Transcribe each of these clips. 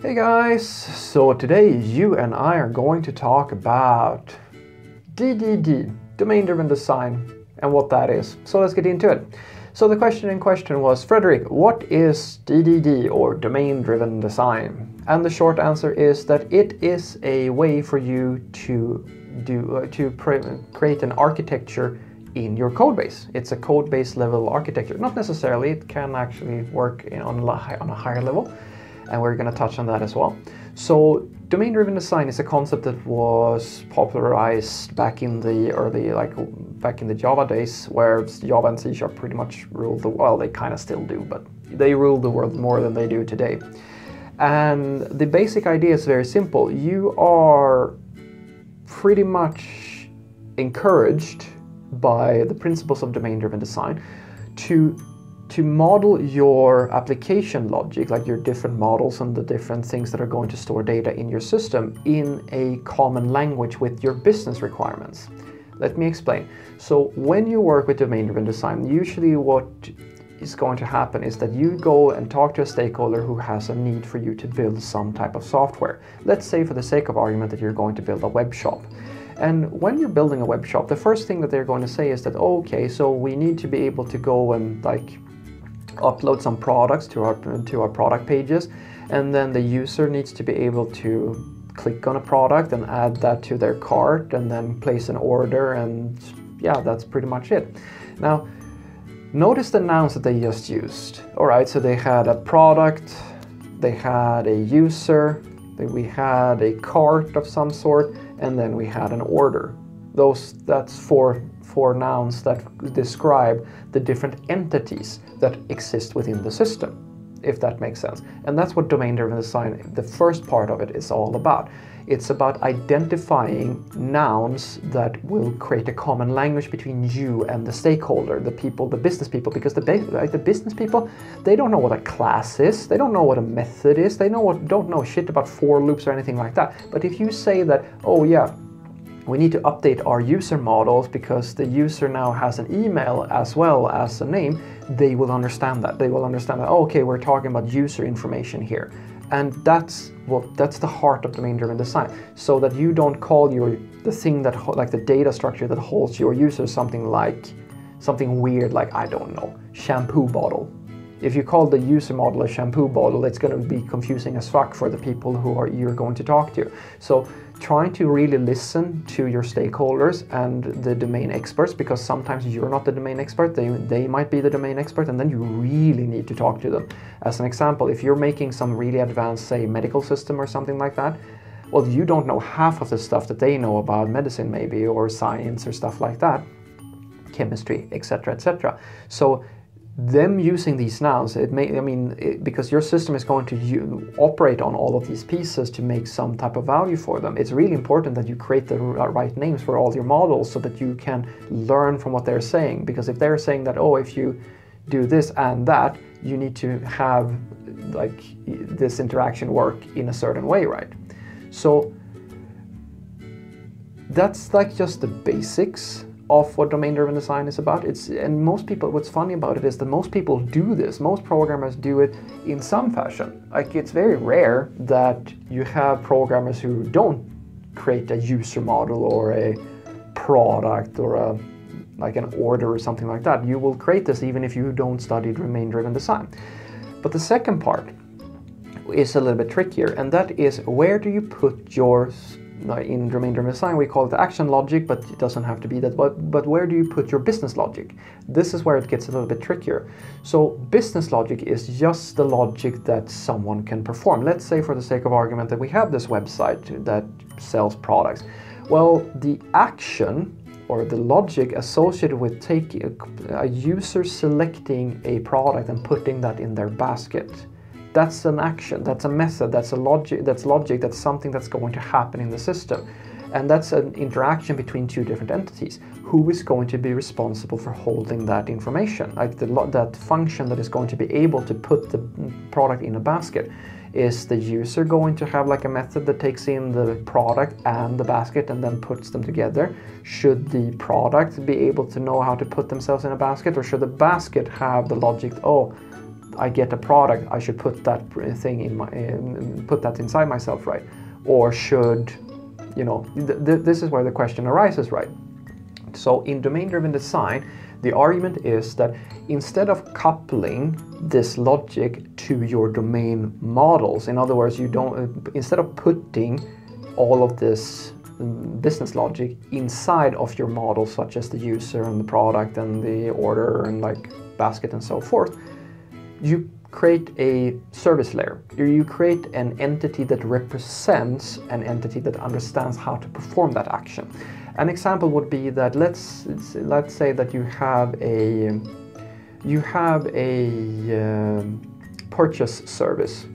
Hey guys, so today you and I are going to talk about DDD, Domain Driven Design, and what that is. So let's get into it. So the question in question was, Frederick, what is DDD or Domain Driven Design? And the short answer is that it is a way for you to create an architecture in your code base. It's a code base level architecture. Not necessarily, it can actually work on a higher level. And we're going to touch on that as well. So domain driven design is a concept that was popularized back in the Java days, where Java and C# pretty much ruled the world. Well, they kind of still do, but they ruled the world more than they do today. And the basic idea is very simple. You are pretty much encouraged by the principles of domain driven design to model your application logic, like your different models and the different things that are going to store data in your system, in a common language with your business requirements. Let me explain. So when you work with domain-driven design, usually what is going to happen is that you go and talk to a stakeholder who has a need for you to build some type of software. Let's say, for the sake of argument, that you're going to build a web shop. And when you're building a web shop, the first thing that they're going to say is that, okay, so we need to be able to go and like upload some products to our product pages, and then the user needs to be able to click on a product and add that to their cart and then place an order, and yeah, that's pretty much it. Now notice the nouns that they just used. All right, so they had a product, they had a user, we had a cart of some sort, and then we had an order. That's four nouns that describe the different entities that exist within the system, if that makes sense. And that's what domain-driven design, the first part of it, is all about. It's about identifying nouns that will create a common language between you and the stakeholder, the people, the business people, because the business people, they don't know what a class is, they don't know what a method is, they don't know shit about for loops or anything like that. But if you say that, oh yeah, we need to update our user models because the user now has an email as well as a name, they will understand that. They will understand that, okay, we're talking about user information here. And that's the heart of domain-driven design, so that you don't call the data structure that holds your user something weird like, I don't know, shampoo bottle. If you call the user model a shampoo bottle, it's going to be confusing as fuck for the people you're going to talk to. So trying to really listen to your stakeholders and the domain experts, because sometimes you're not the domain expert, they might be the domain expert, and then you really need to talk to them. As an example, if you're making some really advanced, say, medical system or something like that, well, you don't know half of the stuff that they know about medicine maybe, or science or stuff like that, chemistry, etc., etc. So them using these nouns, because your system is going to operate on all of these pieces to make some type of value for them. It's really important that you create the right names for all your models so that you can learn from what they're saying. Because if they're saying that, oh, if you do this and that, you need to have like this interaction work in a certain way, right? So that's like just the basics of what domain-driven design is about. And most people, what's funny about it is that most people do this. Most programmers do it in some fashion. Like, it's very rare that you have programmers who don't create a user model or a product or an order or something like that. You will create this even if you don't study domain-driven design. But the second part is a little bit trickier, and that is, where do you put yours? In domain-driven design, we call it action logic, but it doesn't have to be that. But where do you put your business logic? This is where it gets a little bit trickier. So business logic is just the logic that someone can perform. Let's say, for the sake of argument, that we have this website that sells products. Well, the action or the logic associated with taking a user selecting a product and putting that in their basket, that's an action, that's a method, that's logic, that's something that's going to happen in the system. And that's an interaction between two different entities. Who is going to be responsible for holding that information? Like that function that is going to be able to put the product in a basket. Is the user going to have like a method that takes in the product and the basket and then puts them together? Should the product be able to know how to put themselves in a basket, or should the basket have the logic, oh, I get a product, I should put that thing in my, put that inside myself, right? Or should, you know, this is where the question arises, right? So in domain-driven design, the argument is that instead of coupling this logic to your domain models, in other words, you don't, instead of putting all of this business logic inside of your models, such as the user and the product and the order and like basket and so forth, you create a service layer. You create an entity that represents an entity that understands how to perform that action. An example would be that let's say that you have a purchase service,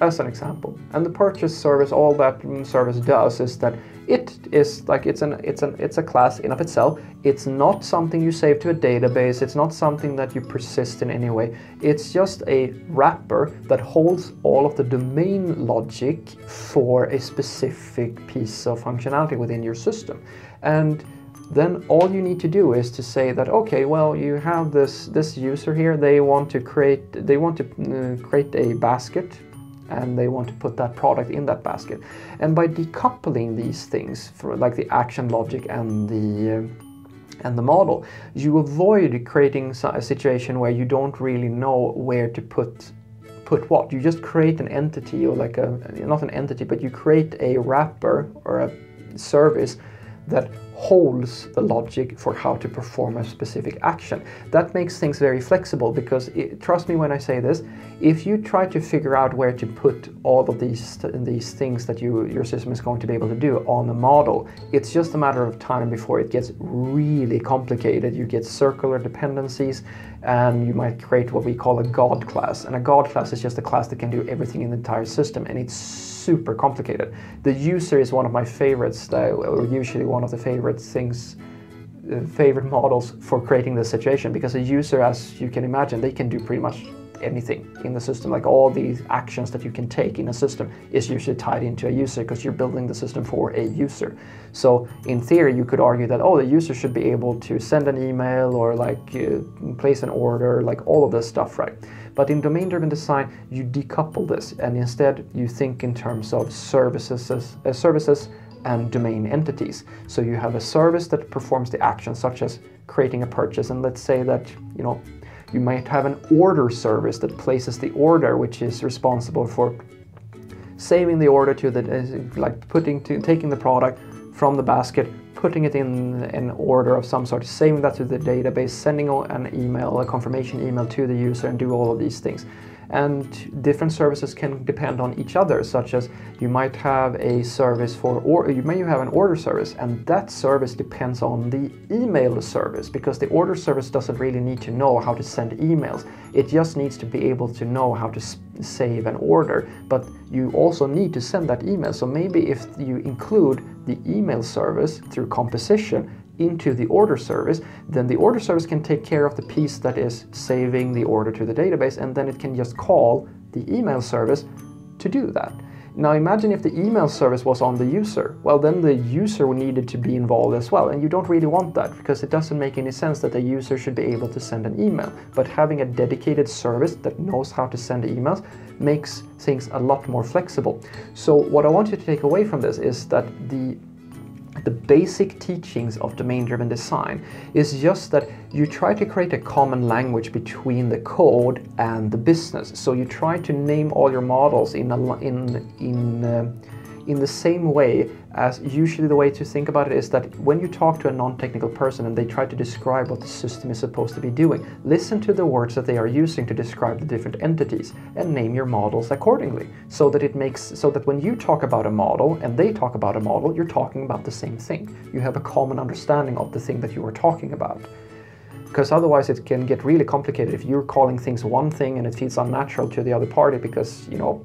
as an example, and the purchase service, all that service does is that it is like it's a class in of itself. It's not something you save to a database. It's not something that you persist in any way. It's just a wrapper that holds all of the domain logic for a specific piece of functionality within your system. And then all you need to do is to say that, okay, well, you have this user here. They want to create a basket, and they want to put that product in that basket. And by decoupling these things, for like the action logic and the model, you avoid creating a situation where you don't really know where to put what. You just create an entity, or like a, not an entity, but you create a wrapper or a service that holds the logic for how to perform a specific action. That makes things very flexible, because trust me when I say this, if you try to figure out where to put all of these things that your system is going to be able to do on a model, it's just a matter of time before it gets really complicated. You get circular dependencies, and you might create what we call a God class. And a God class is just a class that can do everything in the entire system, and it's super complicated. The user is one of my favorites, or usually one of the favorite models for creating this situation, because a user, as you can imagine, they can do pretty much anything in the system. Like all the actions that you can take in a system is usually tied into a user, because you're building the system for a user. So in theory, you could argue that, oh, the user should be able to send an email or like place an order, like all of this stuff, right? But in domain-driven design, you decouple this, and instead you think in terms of services and domain entities. So you have a service that performs the action, such as creating a purchase, and let's say that, you know, you might have an order service that places the order, which is responsible for saving the order to the, like taking the product from the basket, putting it in an order of some sort, saving that to the database, sending an email, a confirmation email to the user, and do all of these things. And different services can depend on each other, such as you might have a service for, or you may have an order service, and that service depends on the email service, because the order service doesn't really need to know how to send emails. It just needs to be able to know how to save an order, but you also need to send that email. So maybe if you include the email service through composition into the order service, then the order service can take care of the piece that is saving the order to the database, and then it can just call the email service to do that. Now imagine if the email service was on the user. Well, then the user needed to be involved as well, and you don't really want that, because it doesn't make any sense that the user should be able to send an email. But having a dedicated service that knows how to send emails makes things a lot more flexible. So what I want you to take away from this is that the basic teachings of domain-driven design is just that you try to create a common language between the code and the business. So you try to name all your models in the same way. As usually the way to think about it is that when you talk to a non-technical person and they try to describe what the system is supposed to be doing, listen to the words that they are using to describe the different entities, and name your models accordingly, so that it makes, so that when you talk about a model and they talk about a model, you're talking about the same thing. You have a common understanding of the thing that you were talking about. Because otherwise it can get really complicated if you're calling things one thing and it feels unnatural to the other party, because, you know,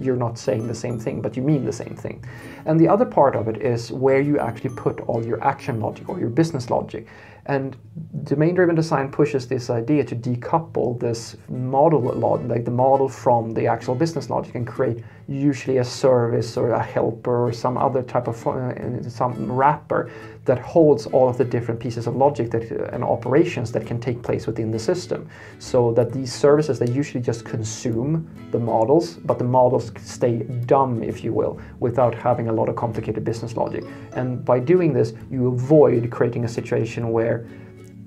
you're not saying the same thing, but you mean the same thing. And the other part of it is where you actually put all your action logic or your business logic. And domain-driven design pushes this idea to decouple this model like the model from the actual business logic, and create usually a service or a helper or some other type of some wrapper that holds all of the different pieces of logic that, and operations that can take place within the system. So that these services, they usually just consume the models, but the models stay dumb, if you will, without having a lot of complicated business logic. And by doing this, you avoid creating a situation where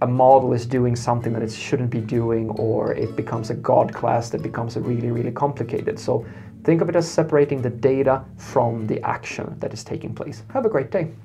a model is doing something that it shouldn't be doing, or it becomes a god class that becomes really, really complicated. So think of it as separating the data from the action that is taking place. Have a great day.